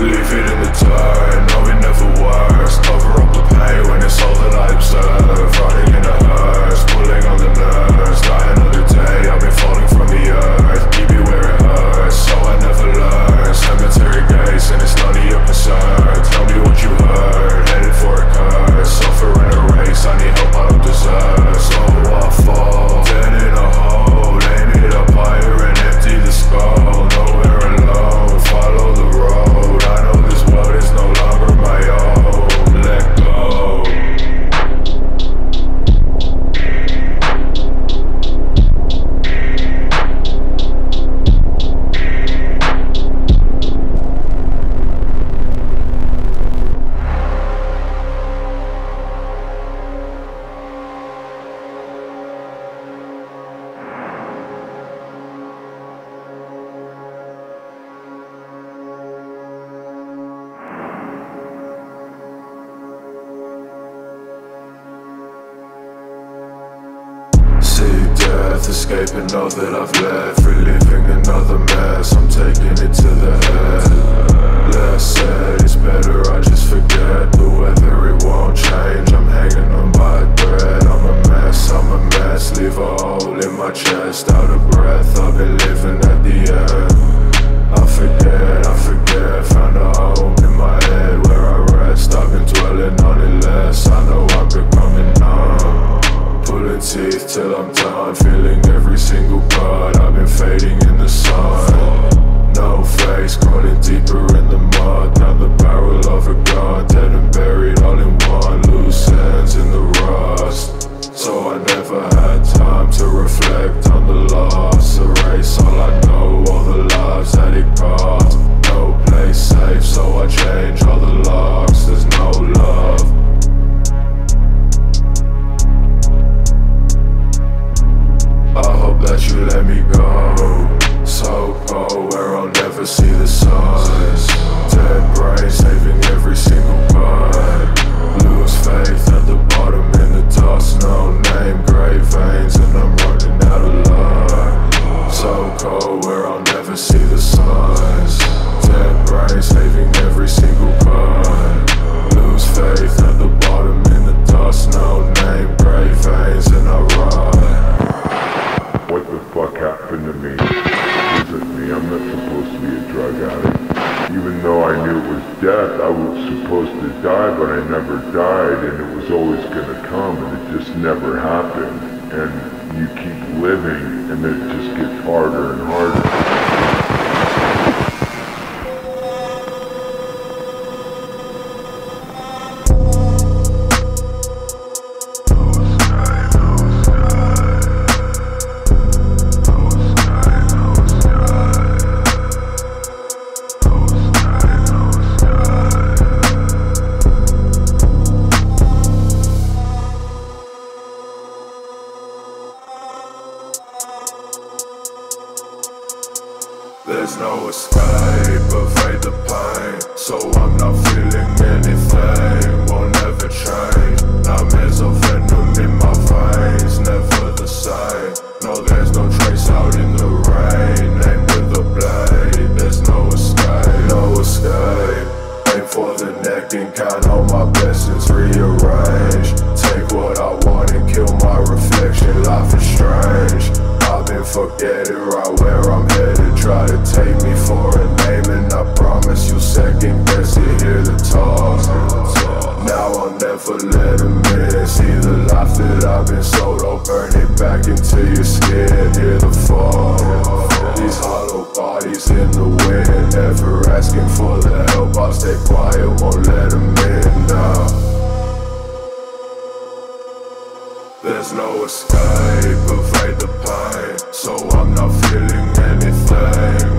Leave it in the dirt, no it never works. Cover up the pain when it's all that I observe. Running in a hearse, pulling on the nerves. Die another day, I've been falling from the earth. Keep you where it hurts, so I never learn. Cemetery gates and it's none of your concern. Tell me what you heard, headed for a curse. Suffer in a race, I need help I don't deserve. So I fall, dead in a hole. Aim it up higher and empty the skull. Nowhere alone, follow the road. Escaping all that I've left, reliving another mess. I'm taking it to the head. Less said, it's better I just forget. The weather, it won't change, I'm hanging on by a thread. I'm a mess, leave a hole in my chest. Out of breath, I've been living at the end. I forget, found a home in my head where I rest. I've been dwelling on it less, I know I'm becoming numb. Pulling teeth till I'm done, feeling every single part. I've been fading in the sun. No face, crawling deeper in the mud. Down the barrel of a gun, dead and buried all in one. Loose ends in the rust. So I never had time to reflect on the loss. Erase all I know, all the lives that it cost. No place safe, so I change all the locks. There's no love. I hope that you let me go. So cold where I'll never see the sun. Dead brain saving every single part. Lose faith at the bottom in the dust. No name, grey veins, and I'm running out of love. So cold where I'll never see the sun. Dead brain saving every single part. Lose faith at the bottom in the dust. No name, grey veins, and I run. What the fuck happened to me? Listen to me, I'm not supposed to be a drug addict. Even though I knew it was death, I was supposed to die, but I never died, and it was always gonna come, and it just never happened. And you keep living, and it just gets harder and harder. Escape, avoid the pain, so I'm not feeling anything.